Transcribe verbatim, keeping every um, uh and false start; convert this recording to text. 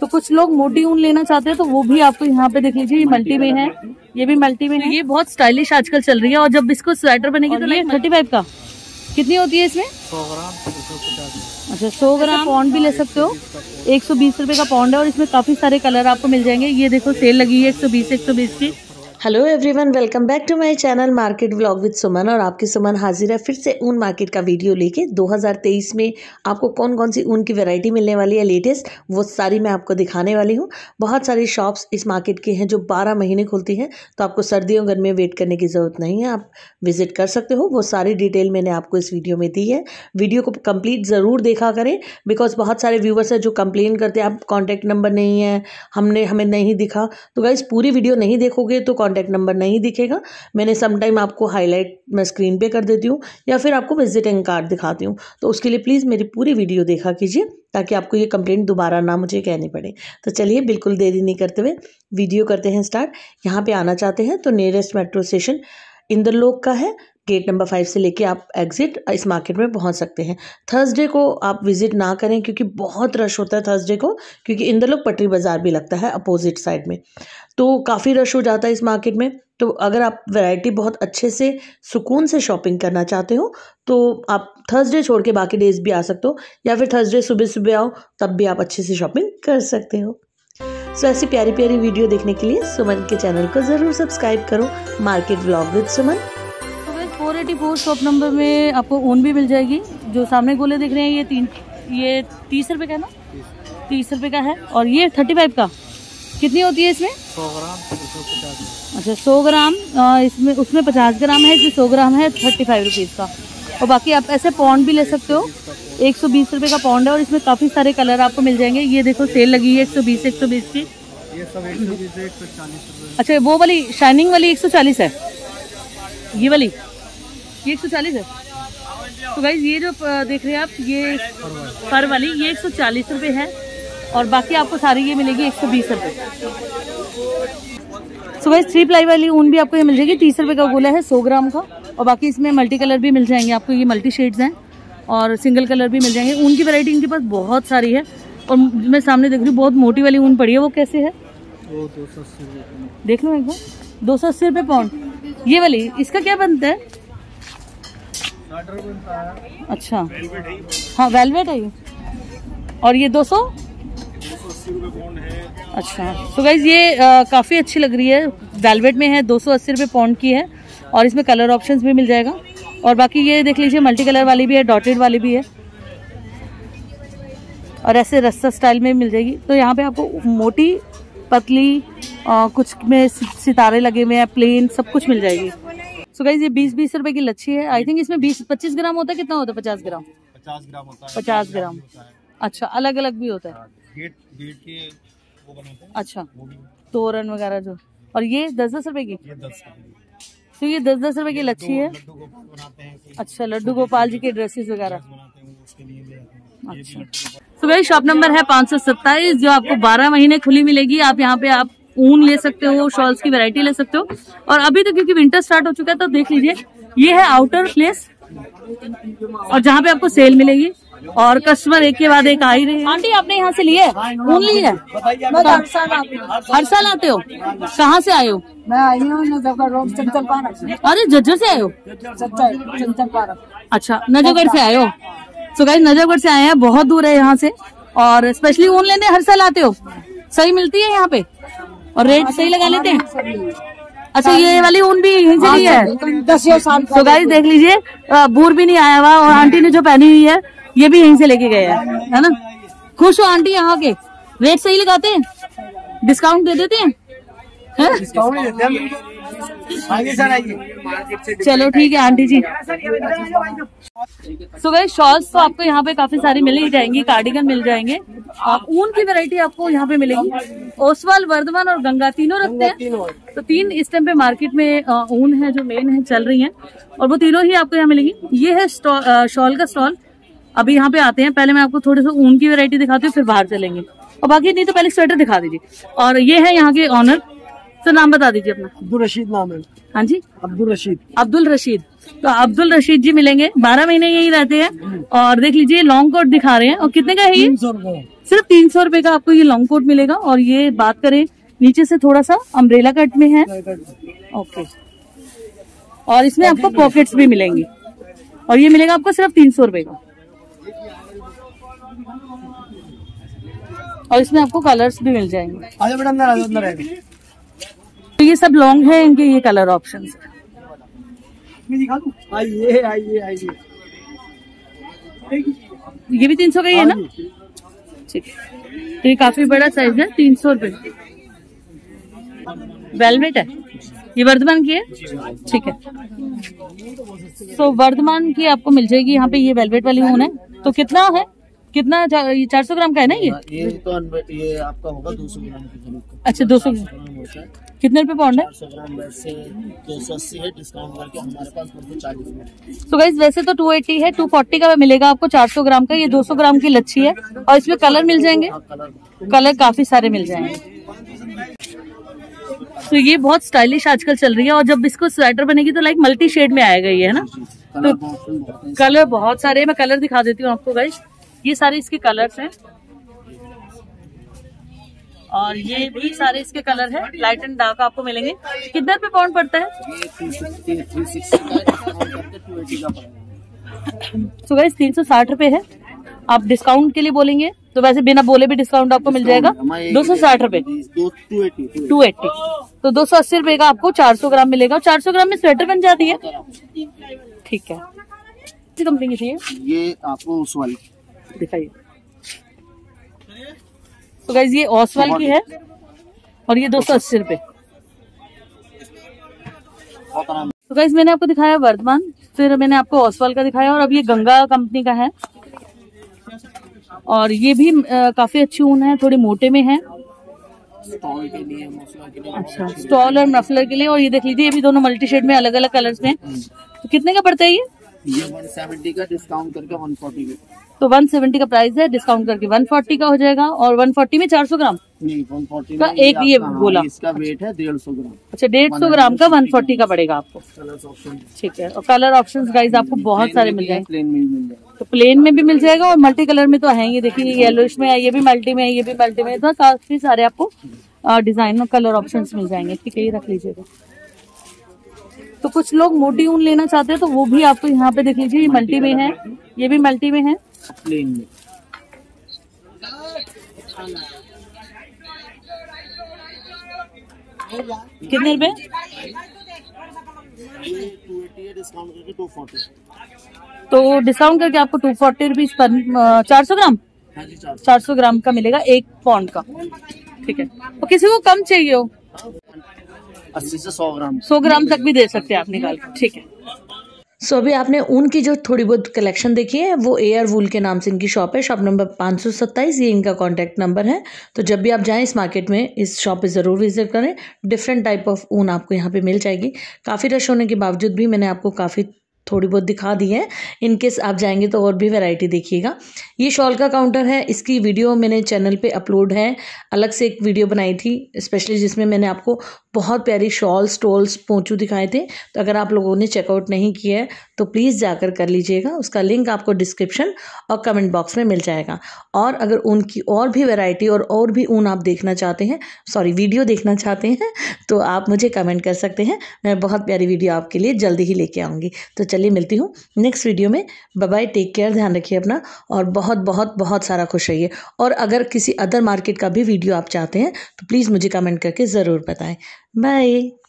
तो कुछ लोग मोटी ऊन लेना चाहते हैं तो वो भी आपको यहाँ पे देख लीजिए, ये मल्टी में है, ये भी मल्टी में है। ये बहुत स्टाइलिश आजकल चल रही है। और जब इसको स्वेटर बनेगी तो ये थर्टी फाइव का कितनी होती है इसमें? सौ ग्राम। अच्छा, सौ ग्राम पौंड भी ले सकते हो, एक सौ बीस रुपये का पौंड है। और इसमें काफी सारे कलर आपको मिल जाएंगे। ये देखो सेल लगी है एक सौ बीस एक सौ बीस की। Hello everyone, welcome back to my channel market vlog with Suman. और आपकी सुमन हाजिर है फिर से ऊन मार्केट का वीडियो लेके। दो हज़ार तेईस में आपको कौन कौन सी ऊन की वैरायटी मिलने वाली है लेटेस्ट, वो सारी मैं आपको दिखाने वाली हूँ। बहुत सारी शॉप्स इस मार्केट की हैं जो बारह महीने खुलती हैं, तो आपको सर्दियों गर्मियों वेट करने की ज़रूरत नहीं है, आप विजिट कर सकते हो। वो सारी डिटेल मैंने आपको इस वीडियो में दी है। वीडियो को कम्प्लीट ज़रूर देखा करें, बिकॉज बहुत सारे व्यूवर्स हैं जो कंप्लेन करते हैं आप कॉन्टैक्ट नंबर नहीं है, हमने हमें नहीं दिखा। तो गाइज़ पूरी वीडियो नहीं देखोगे तो कॉन्टैक्ट नंबर नहीं दिखेगा। मैंने समटाइम आपको हाईलाइट मैं स्क्रीन पे कर देती हूँ या फिर आपको विजिटिंग कार्ड दिखाती हूँ, तो उसके लिए प्लीज़ मेरी पूरी वीडियो देखा कीजिए ताकि आपको ये कंप्लेंट दोबारा ना मुझे कहनी पड़े। तो चलिए बिल्कुल देरी नहीं करते हुए वीडियो करते हैं स्टार्ट। यहाँ पर आना चाहते हैं तो नियरेस्ट मेट्रो स्टेशन इंदरलोक का है, गेट नंबर फाइव से लेके आप एग्जिट इस मार्केट में पहुंच सकते हैं। थर्सडे को आप विजिट ना करें क्योंकि बहुत रश होता है थर्सडे को, क्योंकि इंदरलोक पटरी बाज़ार भी लगता है अपोजिट साइड में, तो काफ़ी रश हो जाता है इस मार्केट में। तो अगर आप वैरायटी बहुत अच्छे से सुकून से शॉपिंग करना चाहते हो तो आप थर्सडे छोड़ के बाकी डेज़ भी आ सकते हो, या फिर थर्सडे सुबह सुबह आओ, तब भी आप अच्छे से शॉपिंग कर सकते हो। सो ऐसी प्यारी प्यारी वीडियो देखने के लिए सुमन के चैनल को ज़रूर सब्सक्राइब करो, market vlog with Suman. Four eighty four shop number में आपको ऊन भी मिल जाएगी। जो सामने गोले दिख रहे हैं ये तीन ये तीस रुपये का ना तीस रुपये का है। और ये थर्टी फाइव का कितनी होती है इसमें? सौ ग्राम। अच्छा, सौ ग्राम इसमें उसमें पचास ग्राम है, इसमें सौ ग्राम है, थर्टी फाइव रुपीज़ का। और बाकी आप ऐसे पौंड भी ले सकते हो, एक सौ बीस रुपये का पौंड है। और इसमें काफ़ी सारे कलर आपको मिल जाएंगे। ये देखो सेल लगी है एक सौ बीस एक सौ बीस की। अच्छा, वो वाली शाइनिंग वाली एक सौ चालीस है, ये वाली ये एक सौ चालीस है। तो गाइज ये जो देख रहे हैं आप ये फर वाली ये एक सौ चालीस रुपये है। और बाकी आपको सारी ये मिलेगी एक सौ बीस रुपये। सो गाइज थ्री प्लाई वाली ऊन भी आपको ये मिल जाएगी, तीस रुपये का गोला है, सौ ग्राम का। और बाकी इसमें मल्टी कलर भी मिल जाएंगे आपको, ये मल्टी शेड्स हैं और सिंगल कलर भी मिल जाएंगे। ऊन की वैरायटी इनके पास बहुत सारी है। और मैं सामने देख रही हूँ बहुत मोटी वाली ऊन पड़ी है, वो कैसे है देख लो एक बार, दो सौ अस्सी रुपये पाउंड। ये वाली इसका क्या बनता है? अच्छा, हाँ वेलवेट है ये। और ये दो सौ पौंड है। अच्छा, तो गाइज ये काफ़ी अच्छी लग रही है, वेलवेट में है, दो सौ अस्सी रुपये पौंड की है। और इसमें कलर ऑप्शंस भी मिल जाएगा। और बाकी ये देख लीजिए मल्टी कलर वाली भी है, डॉटेड वाली भी है, और ऐसे रस्सा स्टाइल में मिल जाएगी। तो यहाँ पे आपको मोटी पतली आ, कुछ में सितारे लगे हुए हैं, प्लेन सब कुछ मिल जाएगी। सो गाइज ये बीस बीस रुपए की लच्छी है। आई थिंक इसमें बीस पच्चीस ग्राम होता है, कितना होता है? पचास ग्राम पचास ग्राम होता है पचास ग्राम अच्छा, अलग अलग भी होता है। गेट गेट के वो बनाते हैं, अच्छा तोरण वगैरह जो। और ये दस दस रुपए की, तो ये दस दस रुपए की लच्छी है। अच्छा, लड्डू गोपाल जी के ड्रेसेस वगैरह। अच्छा, तो भाई शॉप नंबर है पाँच सौ सत्ताईस, जो आपको बारह महीने खुली मिलेगी। आप यहाँ पे आप ऊन ले सकते हो, शॉल्स की वैरायटी ले सकते हो। और अभी तो क्योंकि विंटर स्टार्ट हो चुका है, तो देख लीजिए ये है आउटर प्लेस, और जहाँ पे आपको सेल मिलेगी। और कस्टमर एक के बाद एक आ ही रहे हैं। आंटी, आपने यहाँ से लिए ऊन ली है? हर साल आते हो? हर साल आते हो? कहाँ से आए हो? मैं आई हूँ अरे जज्जर से आए हो? अच्छा, नजफगढ़ से आए हो? सो गाइस नजफगढ़ से आए हैं, बहुत दूर है यहाँ से। और स्पेशली ऊन लेने हर साल आते हो? सही मिलती है यहाँ पे और रेट सही लगा लेते हैं? अच्छा, ये वाली ऊन भी यहीं से ली है? तो गाइस देख लीजिए बूर भी नहीं आया हुआ, और आंटी ने जो पहनी हुई है ये भी यहीं से लेके गए हैं, है ना? खुश हो आंटी? यहाँ के रेट सही लगाते हैं, डिस्काउंट दे देते हैं? चलो ठीक है aunty ji. So guys shawls तो आपको यहाँ पे काफी सारी मिल ही जाएंगी, कार्डिगन मिल जाएंगे, ऊन की वैरायटी आपको यहाँ पे मिलेगी। ओसवाल, वर्धमान और गंगा तीनों रखते हैं, तो तीन इस टाइम पे मार्केट में ऊन है जो मेन है चल रही है, और वो तीनों ही आपको यहाँ मिलेगी। ये है शॉल का स्टॉल। अभी यहाँ पे आते हैं, पहले मैं आपको थोड़ी सा ऊन की वैरायटी दिखाती हूँ, फिर बाहर चलेंगे। और बाकी नहीं तो पहले स्वेटर दिखा दीजिए। और ये है यहाँ के ऑनर, तो नाम बता दीजिए अपना। अब्दुल रशीद नाम है। हाँ जी, अब्दुल रशीद। अब्दुल रशीद, तो अब्दुल रशीद जी मिलेंगे, बारह महीने यही रहते हैं। और देख लीजिए लॉन्ग कोट दिखा रहे हैं। और कितने का है ये? तीन सौ रुपए। सिर्फ तीन सौ रुपए का आपको ये लॉन्ग कोट मिलेगा। और ये बात करें नीचे से थोड़ा सा अम्ब्रेला कट में है, ओके। और इसमें आपको पॉकेट्स भी मिलेंगी और ये मिलेगा आपको सिर्फ तीन सौ रुपए का। और इसमें आपको कलर्स भी मिल जाएंगे। आजा बेटा अंदर, आजा अंदर आएंगे। तो ये सब लॉन्ग है, इनके ये कलर ऑप्शंस। आइए आइए आइए। ये भी तीन सौ का ही है ना, ठीक है। तो ये काफी बड़ा साइज है, तीन सौ रुपए। वेलवेट है, ये वर्धमान की है, ठीक है। सो वर्धमान की आपको मिल जाएगी यहाँ पे। ये वेलवेट वाली ऊन है, तो कितना है, कितना चार सौ ग्राम का है ना ये? ये तो ये आपका होगा दो सौ ग्राम का। अच्छा, दो सौ ग्राम होता है। कितने रुपए पाउंड है? चार सौ ग्राम वैसे दो सौ अस्सी है, डिस्काउंट करके हमारे पास दो सौ चालीस में। तो गाइस वैसे तो टू एटी है, टू फोर्टी का मिलेगा आपको चार सौ ग्राम का। ये दो सौ ग्राम की लच्छी है और इसमें कलर मिल जाएंगे, कलर काफी सारे मिल जाएंगे। तो ये बहुत स्टाइलिश आजकल चल रही है। और जब इसको स्वेटर बनेगी तो लाइक मल्टी शेड में आएगा ये, है ना। तो कलर बहुत सारे, मैं कलर दिखा देती हूँ आपको गाइस। ये सारे इसके कलर्स हैं और ये भी सारे इसके कलर हैं, लाइट एंड डार्क आपको मिलेंगे। कितना रुपए पाउंड पड़ता है? तो गाइस तीन सौ साठ रुपए है। आप डिस्काउंट के लिए बोलेंगे तो वैसे बिना बोले भी डिस्काउंट आपको मिल जाएगा दो सौ साठ रुपए, टू एट्टी। तो दो सौ अस्सी रुपए का आपको चार सौ ग्राम मिलेगा। चार सौ ग्राम में स्वेटर बन जाती है, ठीक है। किस कंपनी की चाहिए? ये आपको ओसवाल दिखाइए। तो गाइस ये ओसवाल की है और ये दो सौ अस्सी रुपए। तो गाइस मैंने आपको दिखाया वर्धमान, फिर मैंने आपको ओसवाल का दिखाया और अब ये गंगा कंपनी का है। और ये भी आ, काफी अच्छी ऊन है, थोड़ी मोटे में है। स्टॉल के लिए, मफलर के लिए। अच्छा, स्टॉल और मफलर के लिए। और ये देख लीजिए, ये भी दोनों मल्टी शेड में अलग अलग कलर्स में। तो कितने का पड़ता है ये? ये एक सौ सत्तर का, डिस्काउंट करके एक सौ चालीस का। तो एक सौ सत्तर का प्राइस है, डिस्काउंट करके एक सौ चालीस का हो जाएगा। और एक सौ चालीस में चार सौ ग्राम नहीं, एक सौ चालीस का एक ये बोला, इसका वेट है डेढ़ सौ ग्राम। अच्छा, डेढ़ सौ ग्राम का एक सौ चालीस का पड़ेगा आपको, ठीक है। और कलर ऑप्शंस गाइस आपको बहुत सारे मिल जाएंगे। प्लेन में मिल जाएगा, तो प्लेन में भी मिल जाएगा और मल्टी कलर में तो है। ये देखिए, येलोइश में है, ये भी मल्टी में है, ये भी मल्टी में है। तो काफी सारे आपको डिजाइन और कलर ऑप्शंस मिल जाएंगे, ठीक है। ये रख लीजिएगा। तो कुछ लोग मोटी ऊन लेना चाहते हैं तो वो भी आपको यहाँ पे देख लीजिए, ये मल्टी में है, ये भी मल्टी में है, प्लेन में। कितने रुपए? तो डिस्काउंट करके आपको टू फोर्टी रुपीज पर चार सौ ग्राम चार सौ ग्राम का मिलेगा, एक पाउंड का, ठीक है। और किसी को कम चाहिए हो अस्सी से सौ ग्राम सौ ग्राम तक भी दे सकते हैं आप निकाल कर, ठीक है। सो so, अभी आपने ऊन की जो थोड़ी बहुत कलेक्शन देखी है वो एयर वूल के नाम से इनकी शॉप है, शॉप नंबर पाँच सौ सत्ताईस। ये इनका कॉन्टैक्ट नंबर है। तो जब भी आप जाएं इस मार्केट में, इस शॉप पे ज़रूर विजिट करें। डिफरेंट टाइप ऑफ ऊन आपको यहाँ पे मिल जाएगी। काफ़ी रश होने के बावजूद भी मैंने आपको काफ़ी थोड़ी बहुत दिखा दी है। इनकेस आप जाएंगे तो और भी वैरायटी देखिएगा। ये शॉल का काउंटर है, इसकी वीडियो मैंने चैनल पे अपलोड है, अलग से एक वीडियो बनाई थी स्पेशली, जिसमें मैंने आपको बहुत प्यारी शॉल स्टॉल्स पोंचू दिखाए थे। तो अगर आप लोगों ने चेकआउट नहीं किया है तो प्लीज़ जाकर कर लीजिएगा। उसका लिंक आपको डिस्क्रिप्शन और कमेंट बॉक्स में मिल जाएगा। और अगर ऊन की और भी वैरायटी और और भी ऊन आप देखना चाहते हैं, सॉरी वीडियो देखना चाहते हैं, तो आप मुझे कमेंट कर सकते हैं। मैं बहुत प्यारी वीडियो आपके लिए जल्दी ही लेके आऊँगी। तो चलिए मिलती हूँ नेक्स्ट वीडियो में। बाय बाय, टेक केयर, ध्यान रखिए अपना और बहुत बहुत बहुत सारा खुश रहिए। और अगर किसी अदर मार्केट का भी वीडियो आप चाहते हैं तो प्लीज़ मुझे कमेंट करके ज़रूर बताएं। बाय।